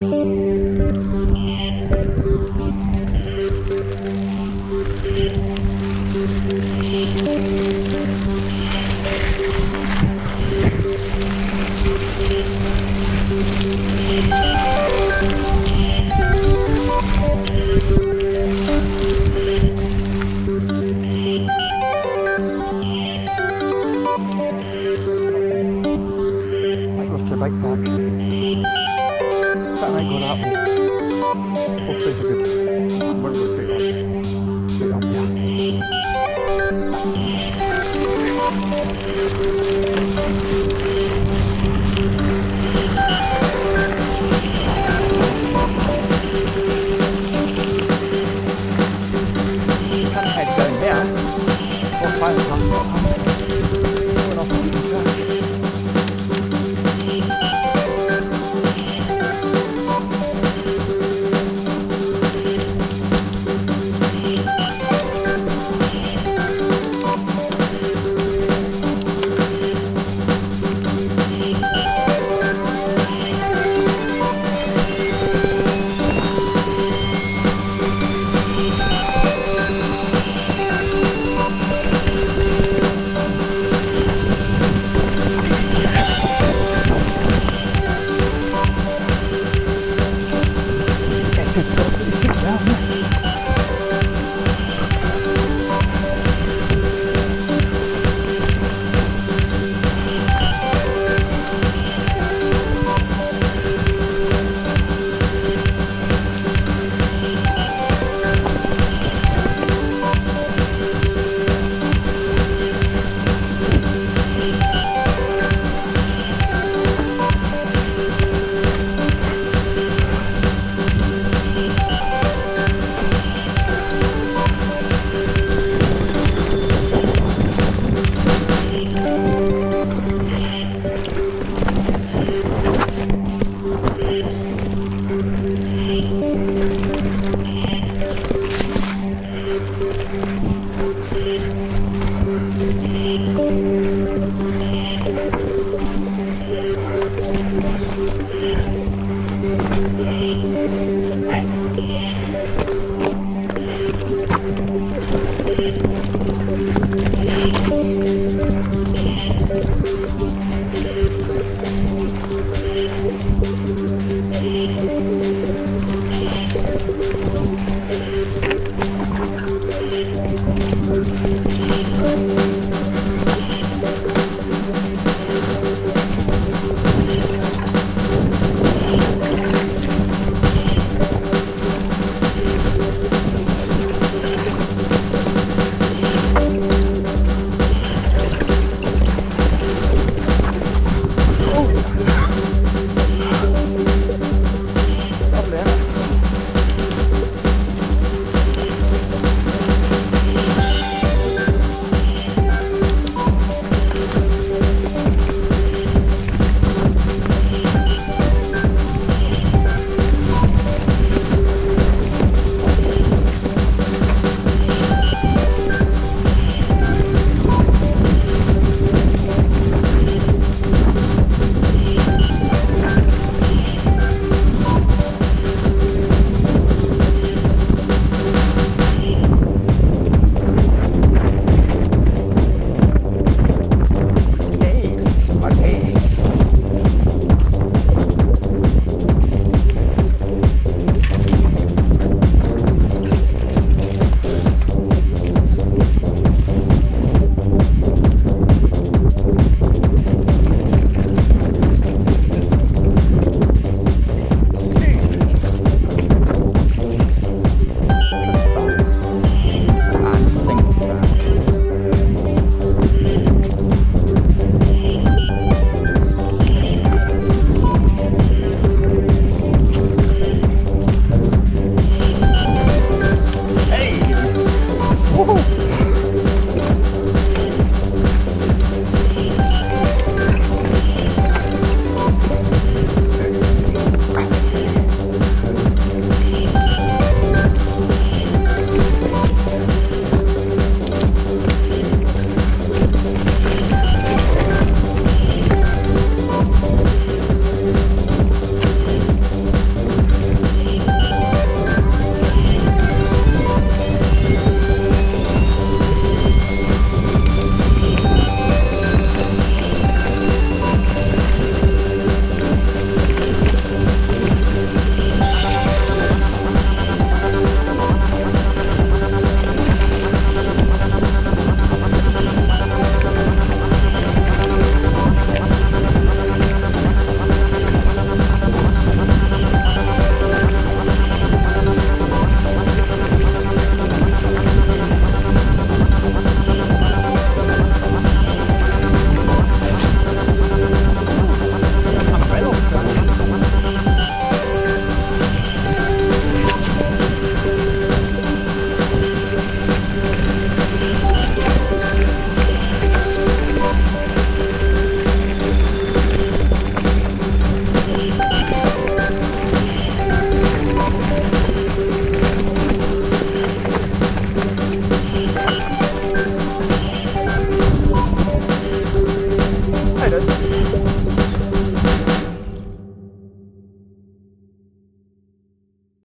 That goes to the bike park. That might go that way. Hopefully it's a good one. We'll take off. Straight up, yeah. Hey.